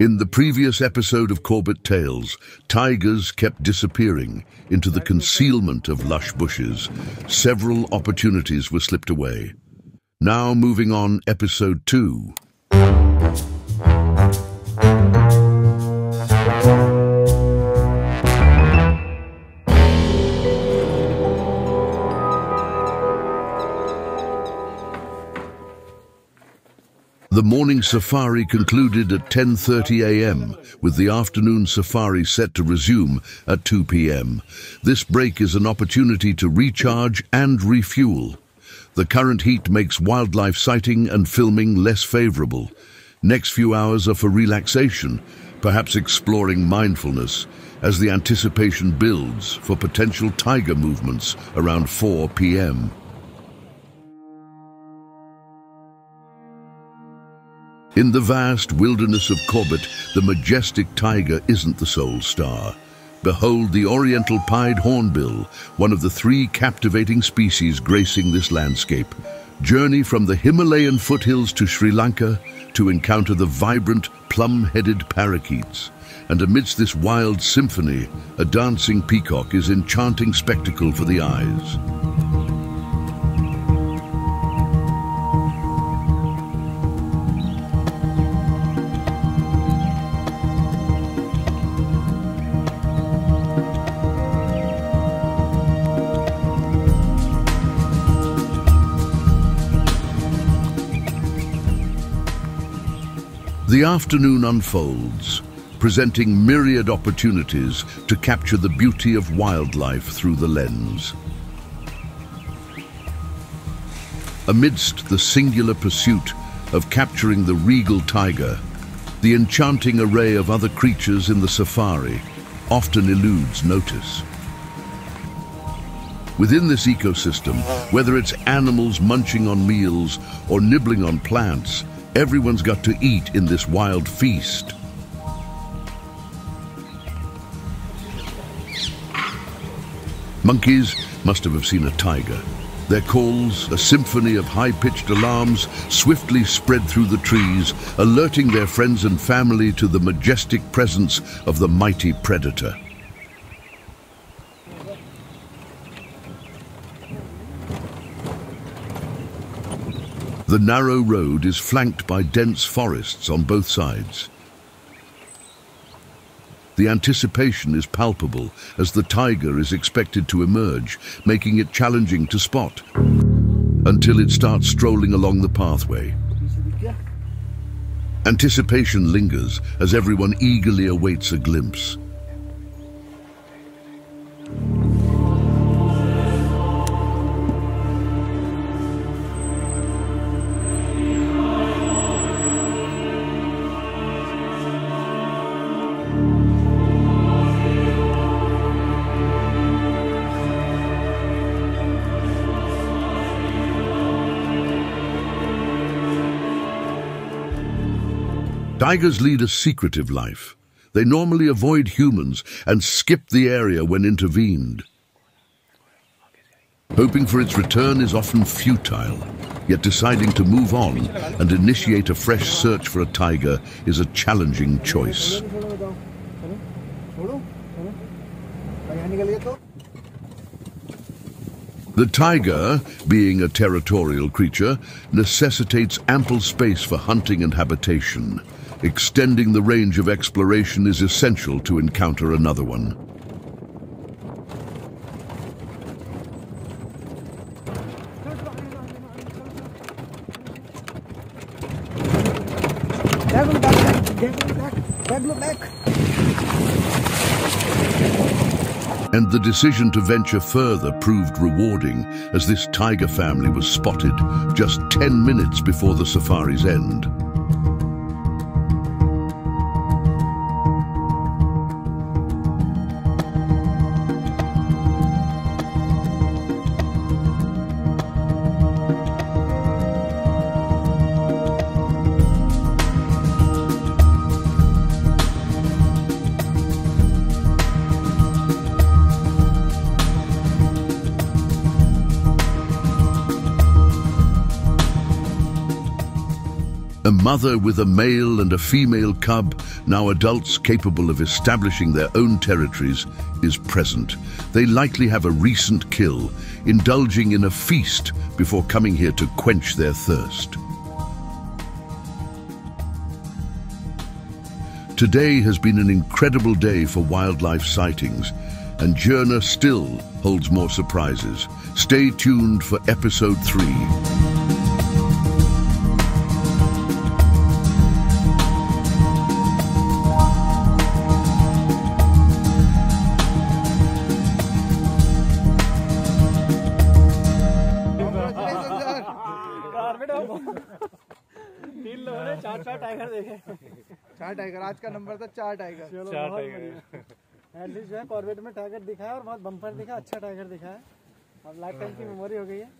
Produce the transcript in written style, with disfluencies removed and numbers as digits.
In the previous episode of Corbett Tales, tigers kept disappearing into the concealment of lush bushes. Several opportunities were slipped away. Now moving on, episode 2. The morning safari concluded at 10:30 a.m., with the afternoon safari set to resume at 2 p.m. This break is an opportunity to recharge and refuel. The current heat makes wildlife sighting and filming less favorable. Next few hours are for relaxation, perhaps exploring mindfulness, as the anticipation builds for potential tiger movements around 4 p.m. In the vast wilderness of Corbett, the majestic tiger isn't the sole star. Behold the Oriental Pied hornbill, one of the 3 captivating species gracing this landscape. Journey from the Himalayan foothills to Sri Lanka to encounter the vibrant plum-headed parakeets. And amidst this wild symphony, a dancing peacock is an enchanting spectacle for the eyes. The afternoon unfolds, presenting myriad opportunities to capture the beauty of wildlife through the lens. Amidst the singular pursuit of capturing the regal tiger, the enchanting array of other creatures in the safari often eludes notice. Within this ecosystem, whether it's animals munching on meals or nibbling on plants, everyone's got to eat in this wild feast. Monkeys must have seen a tiger. Their calls, a symphony of high-pitched alarms, swiftly spread through the trees, alerting their friends and family to the majestic presence of the mighty predator. The narrow road is flanked by dense forests on both sides. The anticipation is palpable as the tiger is expected to emerge, making it challenging to spot until it starts strolling along the pathway. Anticipation lingers as everyone eagerly awaits a glimpse. Tigers lead a secretive life. They normally avoid humans and skip the area when intervened. Hoping for its return is often futile, yet deciding to move on and initiate a fresh search for a tiger is a challenging choice. The tiger, being a territorial creature, necessitates ample space for hunting and habitation. Extending the range of exploration is essential to encounter another one. And the decision to venture further proved rewarding, as this tiger family was spotted just 10 minutes before the safari's end. A mother with a male and a female cub, now adults capable of establishing their own territories, is present. They likely have a recent kill, indulging in a feast before coming here to quench their thirst. Today has been an incredible day for wildlife sightings, and Jhirna still holds more surprises. Stay tuned for episode 3. चार tiger आज का number था, चार tiger. चलो बहुत बढ़िया। At least जो है कॉर्बेट में टाइगर दिखा है और बहुत बम्पर दिखा, अच्छा टाइगर दिखा है। अब लाइफ टाइम की मेमोरी हो गई है।